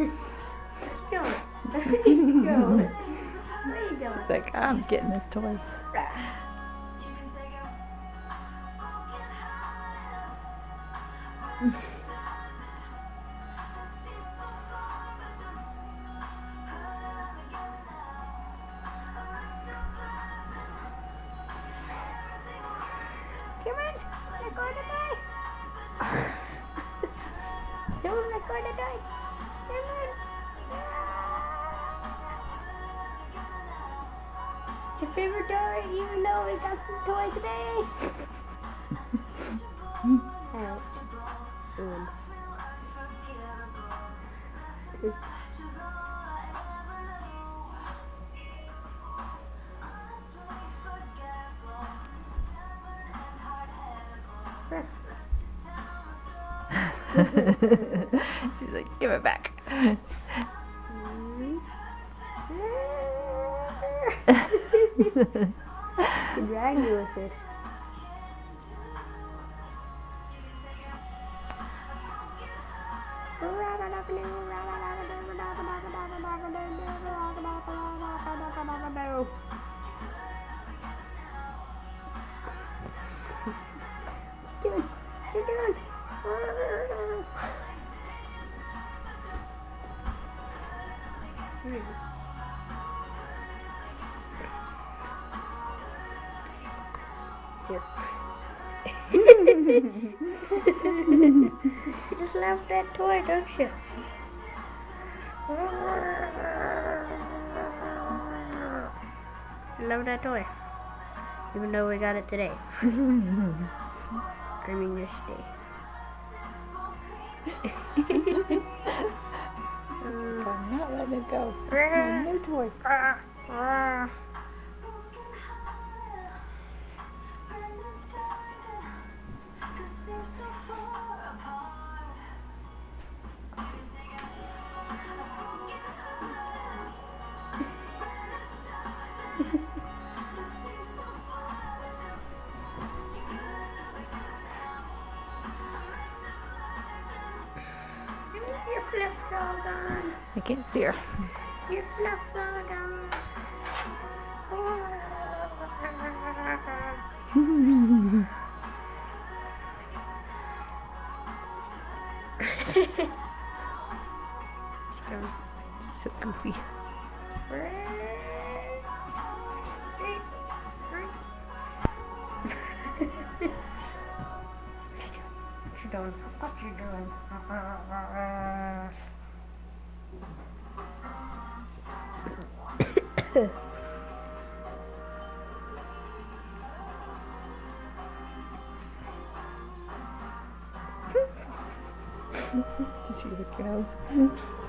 Go. Go. What are you doing? She's like, I'm getting this toy. Come on, they're going to die. No, they're going to die. Come on. Your favorite toy, even though we got some toy today. Out. On. She's like, give it back. She dragged you with this. What you doing? Here. You just love that toy, don't you? Love that toy. Even though we got it today. I mean yesterday. I'm not letting it go. My new toy. Your fluff's all gone. I can't see her. Your fluff's all gone. She's so goofy. What you doing? Did she lick your nose?